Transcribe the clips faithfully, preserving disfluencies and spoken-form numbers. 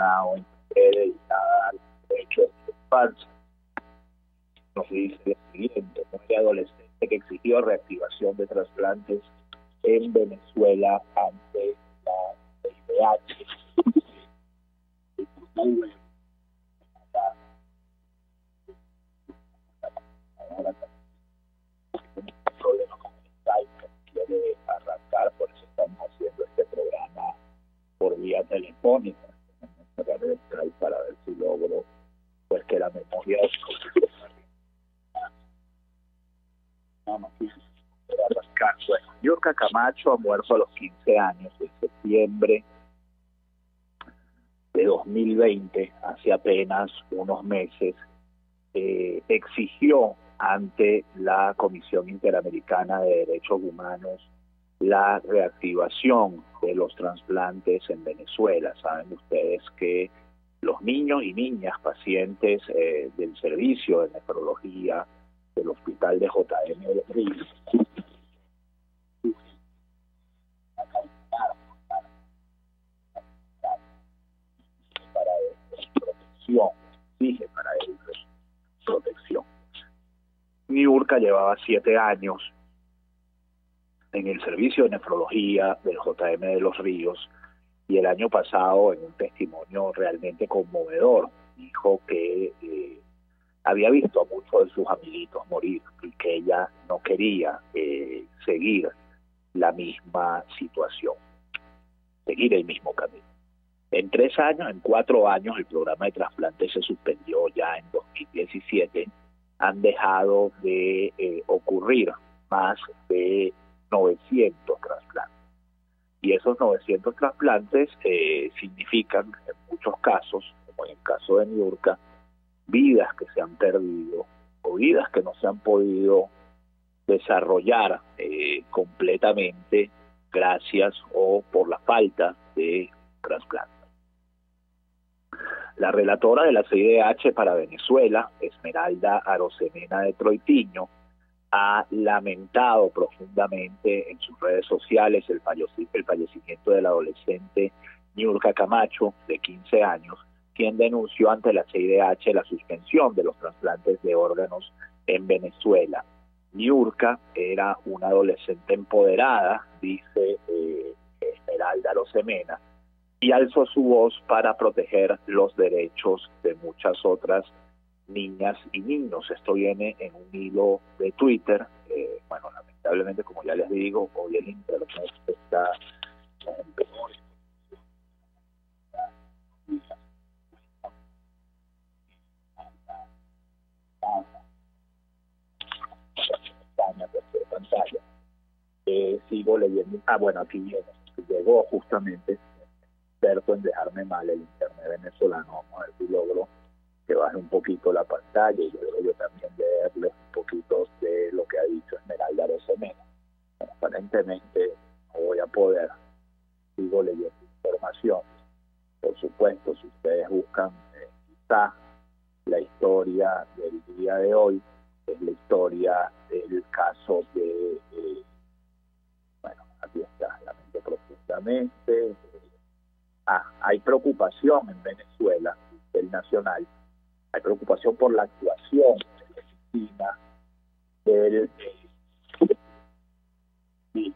una O N G dedicada al derecho de infancia. Nos dice lo siguiente: mujer adolescente que exigió reactivación de trasplantes en Venezuela ante la C I D H. Problema con el Skype, quiere arrancar, por eso estamos haciendo este programa por vía telefónica. Vamos a Skype para ver si logro, pues, que la memoria es no, no, arrancar. Bueno, Niurka Camacho ha muerto a los quince años, en septiembre de dos mil veinte, hace apenas unos meses. Eh, exigió ante la Comisión Interamericana de Derechos Humanos la reactivación de los trasplantes en Venezuela. Saben ustedes que los niños y niñas pacientes eh, del servicio de nefrología del hospital de J M de Río para protección, dije, para ellos protección. Niurka llevaba siete años en el servicio de nefrología del J M de Los Ríos y el año pasado, en un testimonio realmente conmovedor, dijo que eh, había visto a muchos de sus amiguitos morir y que ella no quería eh, seguir la misma situación, seguir el mismo camino. En tres años, en cuatro años, el programa de trasplante se suspendió ya en dos mil diecisiete. Han dejado de eh, ocurrir más de novecientos trasplantes. Y esos novecientos trasplantes eh, significan, en muchos casos, como en el caso de Niurka, vidas que se han perdido o vidas que no se han podido desarrollar eh, completamente gracias o por la falta de trasplantes. La relatora de la C I D H para Venezuela, Esmeralda Arosemena de Troitiño, ha lamentado profundamente en sus redes sociales el fallecimiento del adolescente Niurka Camacho, de quince años, quien denunció ante la C I D H la suspensión de los trasplantes de órganos en Venezuela. Niurka era una adolescente empoderada, dice eh, Esmeralda Arosemena, y alzó su voz para proteger los derechos de muchas otras niñas y niños. Esto viene en un hilo de Twitter. Eh, bueno, lamentablemente, como ya les digo, hoy el internet está en peor. Eh, sigo leyendo. Ah, bueno, aquí viene. Llegó justamente... experto en dejarme mal el internet venezolano. Vamos a ver si logro que baje un poquito la pantalla y luego yo también leerles un poquito de lo que ha dicho Esmeralda Arosemena. Aparentemente no voy a poder, sigo leyendo información. Por supuesto, si ustedes buscan eh, quizá la historia del día de hoy, es la historia del caso de eh, bueno, aquí está, lamento profundamente. Ah, hay preocupación en Venezuela, el nacional, hay preocupación por la actuación de la oficina del de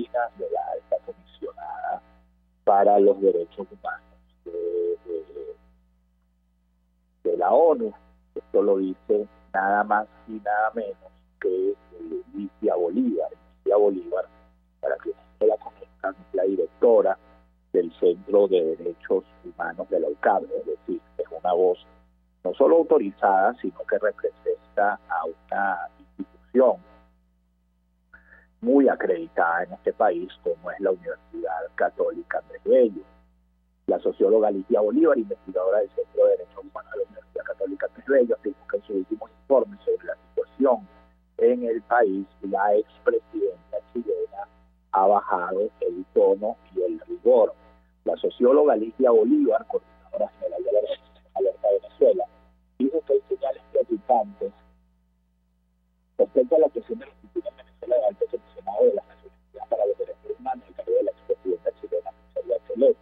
la alta comisionada para los derechos humanos de, de, de la ONU. Esto lo dice nada más y nada menos que Ligia Bolívar. Ligia Bolívar, para que no la conozcan, es la directora del Centro de Derechos Humanos de la U C A B, es decir, es una voz no solo autorizada, sino que representa a una institución muy acreditada en este país, como es la Universidad Católica de Andrés Bello. La socióloga Ligia Bolívar, investigadora del Centro de Derechos Humanos de la Universidad Católica de Andrés Bello, afirmó que en su último informe sobre la situación en el país, la expresidenta chilena ha bajado el tono y el rigor. La socióloga Ligia Bolívar, coordinadora general de la Alerta Venezuela, dijo que hay señales preocupantes respecto a la presión de la institución en Venezuela del alto comisionado de las Naciones Unidas para los Derechos Humanos y de la expresidenta chilena, Patricio Aylwin,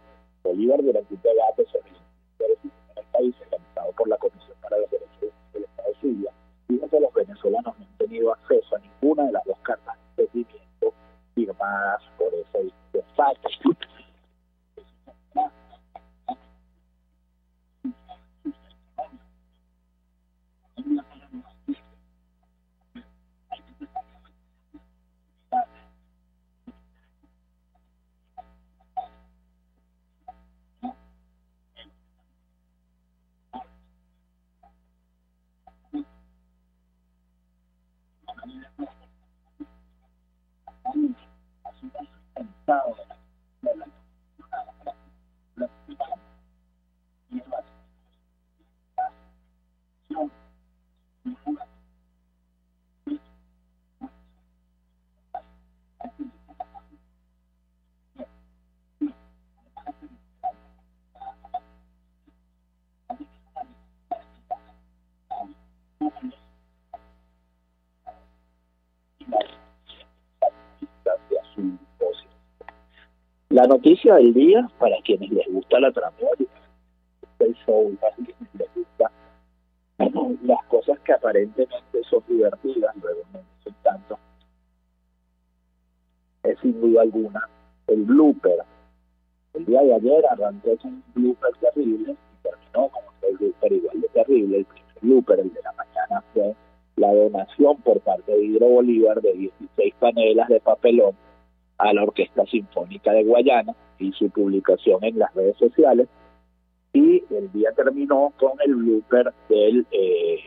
La noticia del día, para quienes les gusta la tramoya, el show, para quienes les gusta bueno, las cosas que aparentemente son divertidas, luego no son tanto, es sin duda alguna el blooper. El día de ayer arrancó con un blooper terrible y terminó con otro blooper igual de terrible. El primer blooper, el de la mañana, fue la donación por parte de Hidro Bolívar de dieciséis panelas de papelón a la Orquesta Sinfónica de Guayana y su publicación en las redes sociales, y el día terminó con el blooper del eh,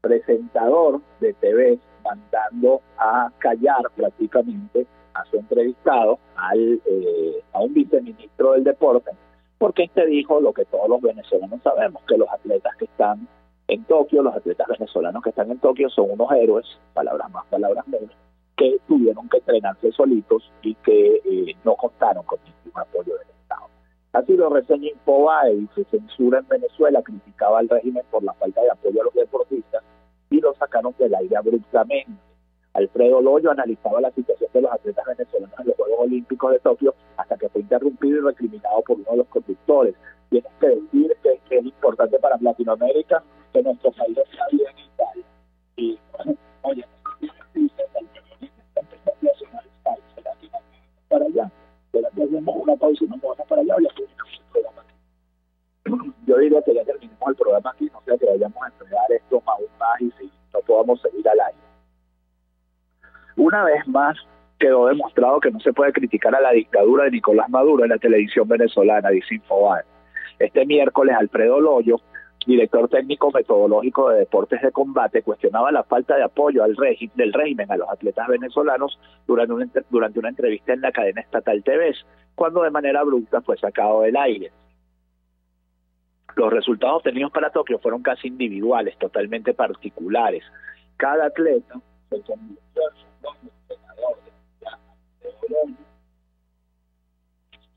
presentador de T V mandando a callar prácticamente a su entrevistado, al, eh, a un viceministro del deporte, porque este dijo lo que todos los venezolanos sabemos, que los atletas que están en Tokio, los atletas venezolanos que están en Tokio son unos héroes, palabras más, palabras menos, que tuvieron que entrenarse solitos y que eh, no contaron con ningún apoyo del Estado. Así lo reseña Infobae, y su censura en Venezuela criticaba al régimen por la falta de apoyo a los deportistas y lo sacaron del aire abruptamente. Alfredo Loyo analizaba la situación de los atletas venezolanos en los Juegos Olímpicos de Tokio hasta que fue interrumpido y recriminado por uno de los conductores. Tienes que decir que, que es importante para Latinoamérica que nuestro país está bien y tal. Y, bueno, oye, para allá, tenemos una pausa y nos vamos para allá, ya terminamos el programa aquí. Yo diría que ya terminamos el programa aquí, no sea que vayamos a entregar esto aún más y si no podamos seguir al aire. Una vez más quedó demostrado que no se puede criticar a la dictadura de Nicolás Maduro en la televisión venezolana, dice Infobae. Este miércoles Alfredo Loyo, director técnico metodológico de deportes de combate, cuestionaba la falta de apoyo al régimen, del régimen a los atletas venezolanos durante una, durante una entrevista en la cadena estatal T V, cuando de manera abrupta fue sacado del aire. Los resultados obtenidos para Tokio fueron casi individuales, totalmente particulares. Cada atleta se convirtió en su propio entrenador de Colombia.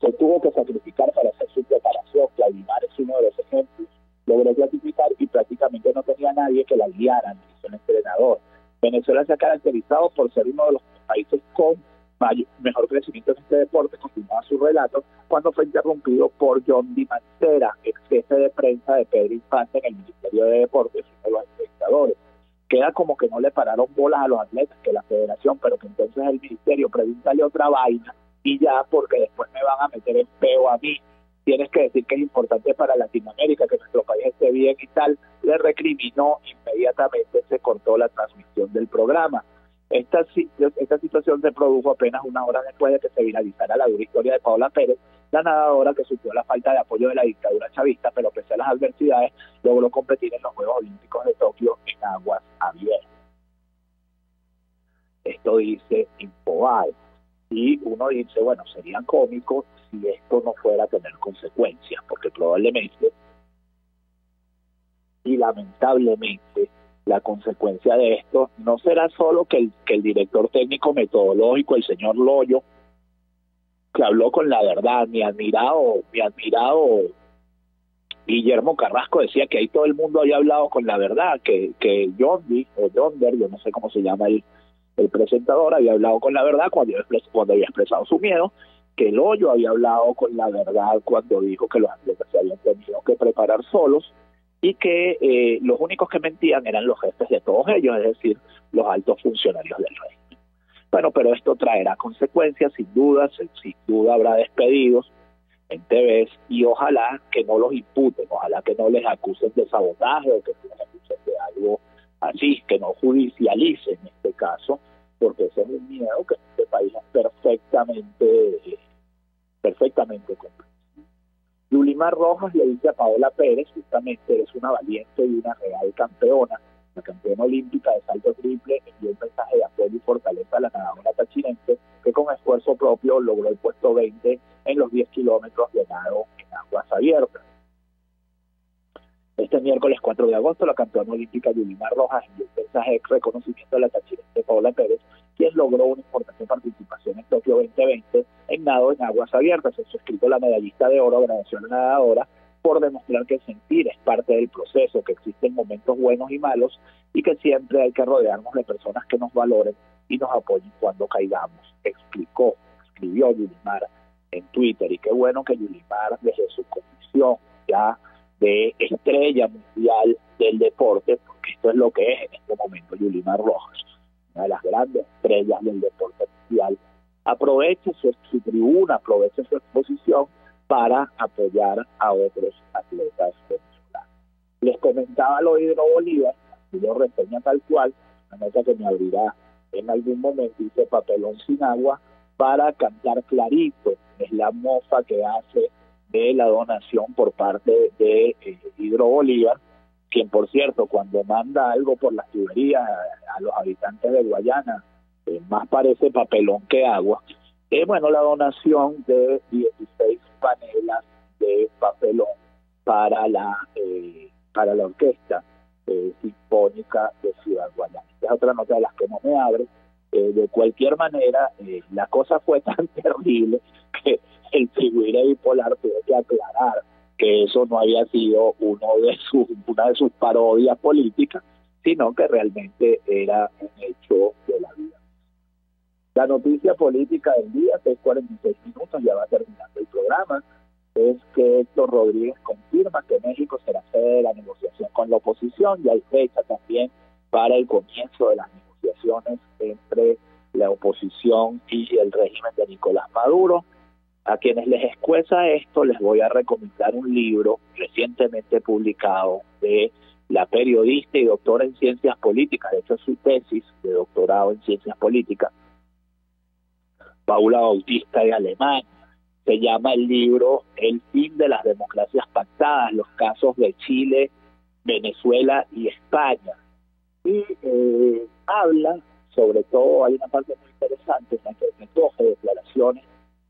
Se tuvo que sacrificar para hacer su preparación. Yulimar es uno de los ejemplos. Logró clasificar y prácticamente no tenía nadie que la guiara, dice el entrenador. Venezuela se ha caracterizado por ser uno de los países con mayor, mejor crecimiento en este deporte, continuaba su relato, cuando fue interrumpido por John Di Mancera, ex jefe de prensa de Pedro Infante en el Ministerio de Deportes, y los espectadores. Queda como que no le pararon bolas a los atletas, que la federación, pero que entonces el ministerio, pregúntale otra vaina y ya, porque después me van a meter el peo a mí. Tienes que decir que es importante para Latinoamérica, que nuestro país esté bien y tal, le recriminó. Inmediatamente se cortó la transmisión del programa. Esta, esta situación se produjo apenas una hora después de que se viralizara la dura historia de Paola Pérez, la nadadora que sufrió la falta de apoyo de la dictadura chavista, pero pese a las adversidades, logró competir en los Juegos Olímpicos de Tokio en aguas abiertas. Esto dice Infobae. Y uno dice, bueno, sería cómico si esto no fuera a tener consecuencias, porque probablemente y lamentablemente la consecuencia de esto no será solo que el, que el director técnico metodológico, el señor Loyo, que habló con la verdad. Mi admirado, mi admirado Guillermo Carrasco decía que ahí todo el mundo había hablado con la verdad, que, que Yondi, o Yonder, yo no sé cómo se llama él, el presentador había hablado con la verdad cuando había expresado su miedo, que el Loyo había hablado con la verdad cuando dijo que los atletas se habían tenido que preparar solos y que eh, los únicos que mentían eran los jefes de todos ellos, es decir, los altos funcionarios del régimen. Bueno, pero esto traerá consecuencias, sin duda, sin duda habrá despedidos en T V y ojalá que no los imputen, ojalá que no les acusen de sabotaje o que les acusen de algo así, que no judicialicen este caso, porque ese es un miedo que en este país es perfectamente, perfectamente comprensible. Yulimar Rojas le dice a Paola Pérez, justamente, eres una valiente y una real campeona. La campeona olímpica de salto triple envió un mensaje de apoyo y fortaleza a la nadadora tachinense que con esfuerzo propio logró el puesto veinte en los diez kilómetros de nado en aguas abiertas. Este miércoles cuatro de agosto, la campeona olímpica Yulimar Rojas envió un mensaje de reconocimiento a la tachinense Paola Pérez, quien logró una importante participación en Tokio veinte veinte en nado en aguas abiertas. En su escrito, la medallista de oro agradeció a la nadadora por demostrar que sentir es parte del proceso, que existen momentos buenos y malos y que siempre hay que rodearnos de personas que nos valoren y nos apoyen cuando caigamos, explicó, escribió Yulimar en Twitter. Y qué bueno que Yulimar, desde su condición ya de estrella mundial del deporte, porque esto es lo que es en este momento Yulimar Rojas, una de las grandes estrellas del deporte mundial, aprovecha su, su tribuna, aprovecha su exposición para apoyar a otros atletas venezolanos. Les comentaba lo de Hidro Bolívar, y lo reseña tal cual, una nota que me abrirá en algún momento, dice papelón sin agua, para cantar clarito, es la mofa que hace de la donación por parte de eh, Hidro Bolívar, quien por cierto, cuando manda algo por las tuberías a, a los habitantes de Guayana, eh, más parece papelón que agua. Eh, bueno, la donación de dieciséis panelas de papelón para la eh, para la orquesta eh, sinfónica de Ciudad Guayana. Es otra nota de las que no me abre. Eh, de cualquier manera, eh, la cosa fue tan terrible que el figurero bipolar tuvo que aclarar que eso no había sido uno de sus una de sus parodias políticas, sino que realmente era un hecho de la vida. La noticia política del día, seis cuarenta y seis minutos, ya va terminando el programa, es que Héctor Rodríguez confirma que México será sede de la negociación con la oposición. Ya hay fecha también para el comienzo de las negociaciones entre la oposición y el régimen de Nicolás Maduro. A quienes les escueza esto, les voy a recomendar un libro recientemente publicado de la periodista y doctora en ciencias políticas, de hecho es su tesis de doctorado en ciencias políticas, Paola Bautista de Alemania. Se llama el libro El fin de las democracias pactadas, los casos de Chile, Venezuela y España. Y eh, habla, sobre todo, hay una parte muy interesante en la que recoge declaraciones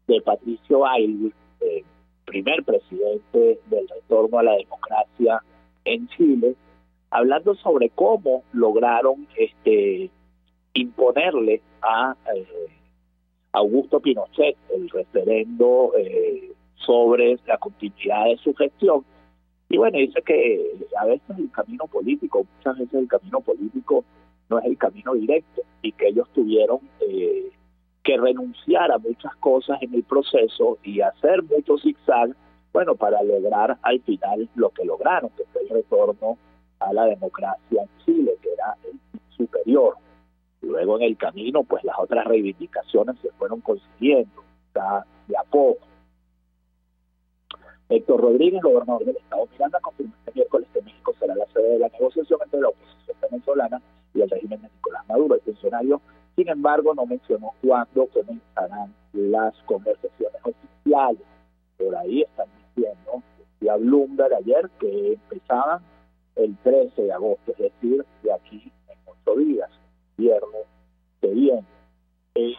de Patricio Aylwin, eh, primer presidente del retorno a la democracia en Chile, hablando sobre cómo lograron este imponerle a... Eh, Augusto Pinochet, el referendo eh, sobre la continuidad de su gestión. Y bueno, dice que a veces el camino político, muchas veces el camino político no es el camino directo y que ellos tuvieron eh, que renunciar a muchas cosas en el proceso y hacer mucho zigzag, bueno, para lograr al final lo que lograron, que fue el retorno a la democracia en Chile, que era el superior. Luego en el camino, pues las otras reivindicaciones se fueron consiguiendo, está de a poco. Héctor Rodríguez, gobernador del estado Miranda, confirmó este miércoles que México será la sede de la negociación entre la oposición venezolana y el régimen de Nicolás Maduro. El funcionario, sin embargo, no mencionó cuándo comenzarán las conversaciones oficiales. Por ahí están diciendo, decía Bloomberg ayer, que empezaban el trece de agosto, es decir, de aquí en ocho días. Viernes que viene. Eh,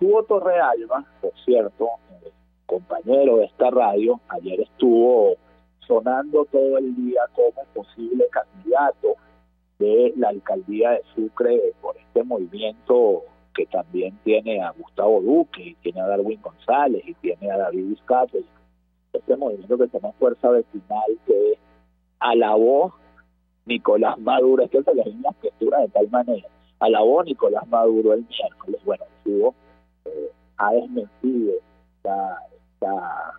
Hugo Torrealba, por cierto, eh, compañero de esta radio, ayer estuvo sonando todo el día como posible candidato de la alcaldía de Sucre por este movimiento que también tiene a Gustavo Duque, y tiene a Darwin González y tiene a David Vizcate. Este movimiento que se llama Fuerza Vecinal, que alabó Nicolás Maduro, es que se le dio una textura de tal manera. Alabó Nicolás Maduro el miércoles. Bueno, Hugo eh, ha desmentido esta, esta,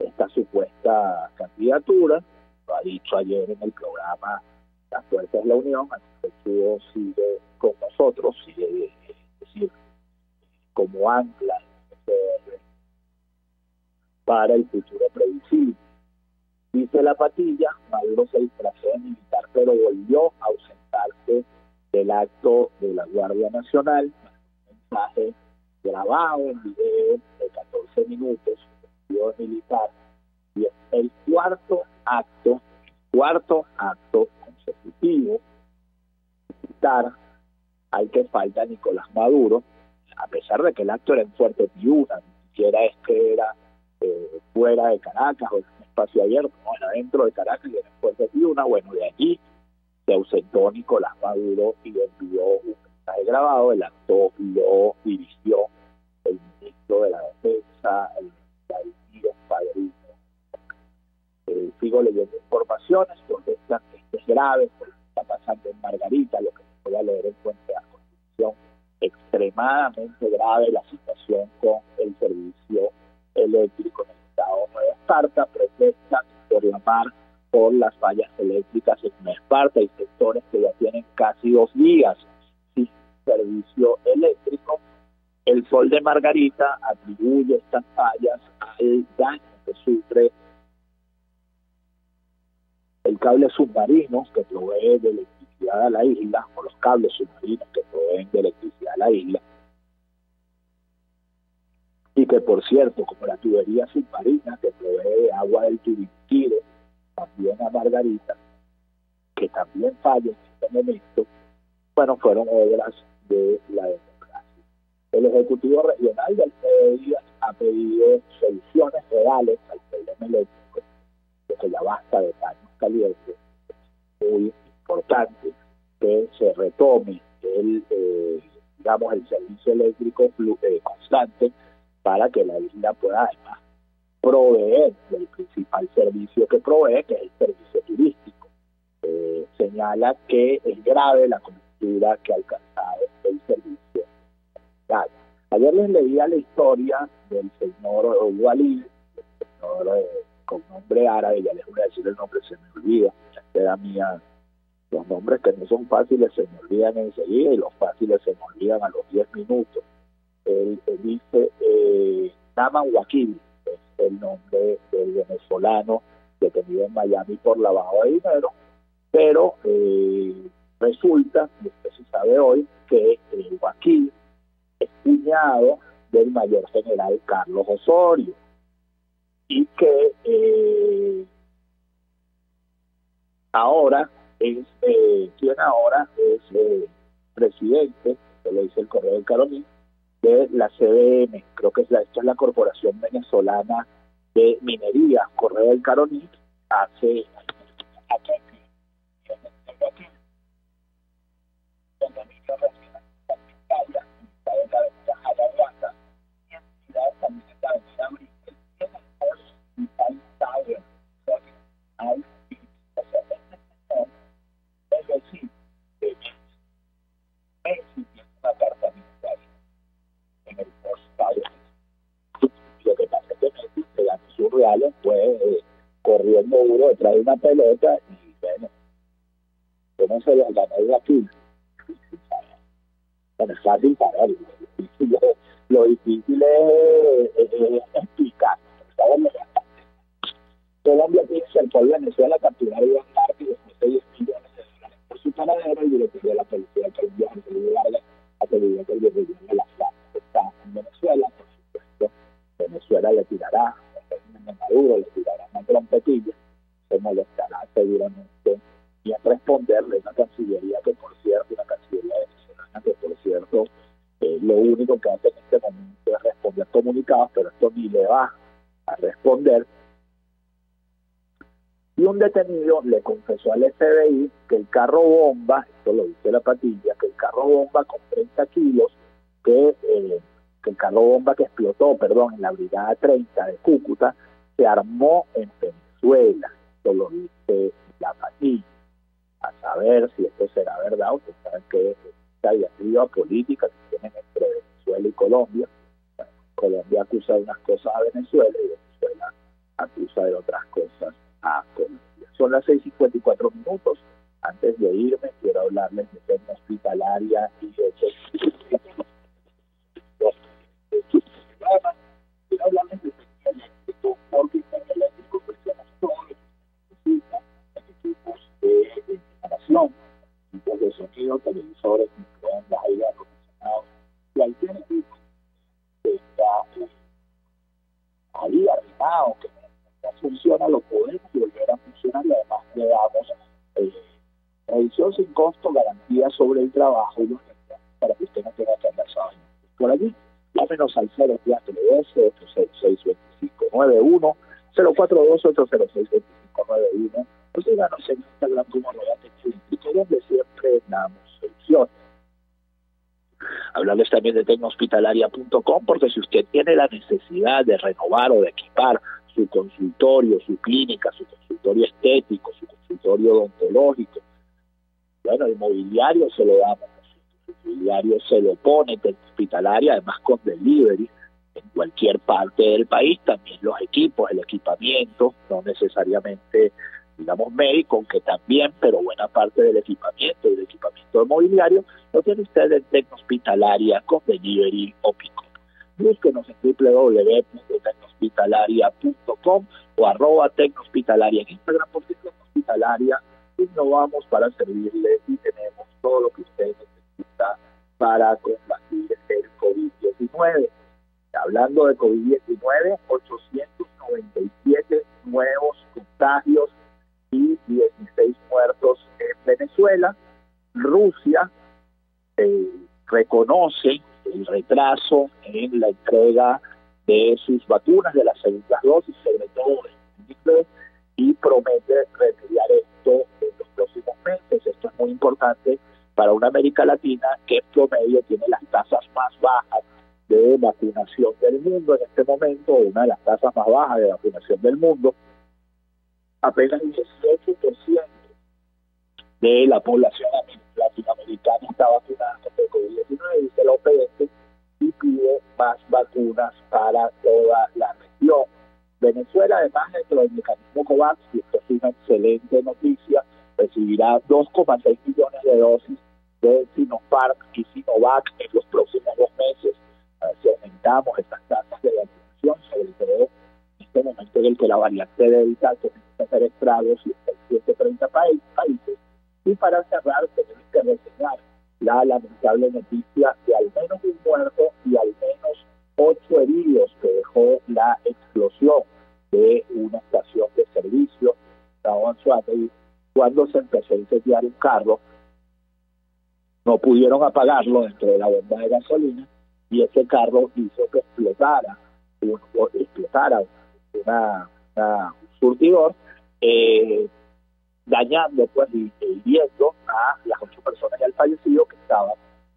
esta supuesta candidatura. Lo ha dicho ayer en el programa La Fuerza es la Unión. Así que Hugo sigue con nosotros, sigue decir, como ancla para el futuro previsible. Dice la patilla, Maduro se disfrazó de militar, pero volvió a ausentarse del acto de la Guardia Nacional. Un mensaje grabado en video de catorce minutos, video militar, y es el cuarto acto, cuarto acto consecutivo militar al que falta Nicolás Maduro, a pesar de que el acto era en Fuerte Piura, ni siquiera es que era eh, fuera de Caracas o en un espacio abierto, no, era dentro de Caracas y era en Fuerte Piura. Bueno, de allí se ausentó Nicolás Maduro y envió un mensaje grabado. El acto lo dirigió el ministro de la Defensa, el Padrino. Eh, sigo leyendo informaciones porque están, esto es grave, porque está pasando en Margarita, lo que voy a leer en cuenta de la Constitución, extremadamente grave la situación con el servicio eléctrico en el estado de Nueva Esparta. Protestan por la mar, por las fallas eléctricas en Nueva Esparta, y sectores que ya tienen casi dos días sin servicio eléctrico. El Sol de Margarita atribuye estas fallas al daño que sufre el cable submarino que provee de electricidad a la isla, o los cables submarinos que proveen de electricidad a la isla, y que, por cierto, como la tubería submarina que provee de agua del Turintire también a Margarita, que también falla en este momento, bueno, fueron obras de la democracia. El Ejecutivo Regional del P D I ha pedido soluciones reales al problema eléctrico, que ya basta de daños calientes. Es muy importante que se retome el, eh, digamos, el servicio eléctrico constante para que la isla pueda además proveer el principal servicio que provee, que es el servicio turístico. Eh, señala que es grave la coyuntura que ha alcanzado el servicio. Ayer les leía la historia del señor Walid, del señor... Eh, con nombre árabe, ya les voy a decir el nombre, se me olvida, era mía, los nombres que no son fáciles se me olvidan enseguida y los fáciles se me olvidan a los diez minutos. Él, él dice, eh, Naman Joaquín, es el nombre del venezolano detenido en Miami por lavado de dinero, pero eh, resulta, y usted se sabe hoy, que el Joaquín es cuñado del mayor general Carlos Osorio, y que eh, ahora es eh, quien ahora es eh, presidente, se lo dice el correo del Carolín, de la C V M, creo que es la, esta es la Corporación Venezolana de Minería, correo del Carolín, hace trae una pelota y bueno, ¿cómo se la ganó aquí? Bueno, es fácil para él. Lo difícil es, es, es explicar. Colombia piensa por Venezuela capturar a Iván Márquez y después de diez millones de dólares por su paradero y le pidió a la policía que envió a Venezuela a que le dieron a la plata. Está en Venezuela, por supuesto. Venezuela le tirará, el Maduro le tirará una trompetilla. Molestará seguramente y a responderle una cancillería que por cierto, una cancillería venezolana que por cierto eh, lo único que hace en este momento es responder comunicados, pero esto ni le va a responder. Y un detenido le confesó al F B I que el carro bomba, esto lo dice la patilla, que el carro bomba con treinta kilos, que, eh, que el carro bomba que explotó, perdón, en la Brigada treinta de Cúcuta, se armó en Venezuela. Lo dice la patilla. A saber si esto será verdad, ustedes saben que es esta diatriba política que tienen entre Venezuela y Colombia. Bueno, Colombia acusa de unas cosas a Venezuela y Venezuela acusa de otras cosas a Colombia. Son las seis y cincuenta y cuatro minutos. Antes de irme, quiero hablarles de tema hospitalaria y de funcionado, que no funciona, lo podemos volver a funcionar, y además le damos eh, revisión sin costo, garantía sobre el trabajo y los reclamos para que usted no tenga que andar sábado. Por allí, llámenos al cero tres tres dos ocho seis dos cinco nueve uno, cero cuatro dos ocho cero seis dos cinco nueve uno, o síganos en Instagram como arroba tecnolístico, donde siempre damos soluciones. Hablarles también de tecnohospitalaria punto com, porque si usted tiene la necesidad de renovar o de equipar su consultorio, su clínica, su consultorio estético, su consultorio odontológico, bueno, el mobiliario se lo damos, el mobiliario se lo pone Tecnohospitalaria, además con delivery en cualquier parte del país, también los equipos, el equipamiento, no necesariamente, digamos, médico, aunque también, pero buena parte del equipamiento y del equipamiento de mobiliario lo tiene usted en Tecnohospitalaria con delivery o pico. Búsquenos en doble u doble u doble u punto tecnohospitalaria punto com o arroba tecnohospitalaria en Instagram, porque Tecnohospitalaria innovamos para servirle y tenemos todo lo que usted necesita para combatir el COVID diecinueve. Hablando de COVID diecinueve, ochocientos noventa y siete nuevos contagios y dieciséis muertos en Venezuela. Rusia eh, reconoce el retraso en la entrega de sus vacunas, de las segundas dosis, sobre todo de y promete remediar esto en los próximos meses. Esto es muy importante para una América Latina que en promedio tiene las tasas más bajas de vacunación del mundo en este momento, una de las tasas más bajas de vacunación del mundo. Apenas el dieciocho por ciento de la población latinoamericana está vacunada contra el COVID diecinueve, dice la O P S, y pide más vacunas para toda la región. Venezuela, además, dentro del mecanismo COVAX, y esto es una excelente noticia, recibirá dos coma seis millones de dosis de Sinopharm y Sinovac en los próximos dos meses. Si aumentamos estas tasas de vacunación, sobre todo en este momento en el que la variante Delta comienza a hacer estragos en ciento treinta países. Y para cerrar, tenemos que reseñar la lamentable noticia de al menos un muerto y al menos ocho heridos que dejó la explosión de una estación de servicio cuando se empezó a incendiar un carro. No pudieron apagarlo dentro de la bomba de gasolina, y ese carro hizo que explotara, un, explotara una, una, un surtidor, eh, dañando pues, y hiriendo a las ocho personas y al fallecido, que estaban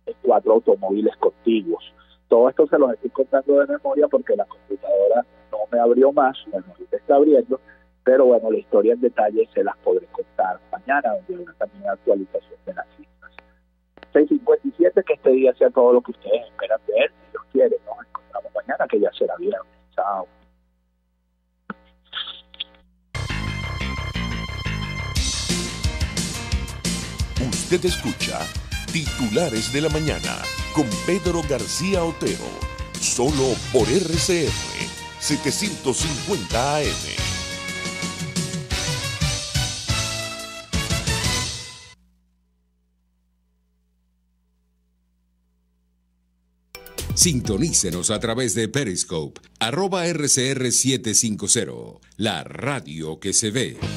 en cuatro automóviles contiguos. Todo esto se los estoy contando de memoria porque la computadora no me abrió más, la memoria está abriendo, pero bueno, la historia en detalle se las podré contar mañana, donde habrá también una actualización de las cifras. seis cincuenta y siete, que este día sea todo lo que ustedes esperan de él. Si Dios quiere, nos encontramos mañana, que ya será viernes. Chao. Usted escucha Titulares de la Mañana con Pedro García Otero, solo por R C R setecientos cincuenta A M. Sintonícenos a través de Periscope, arroba R C R setecientos cincuenta, la radio que se ve.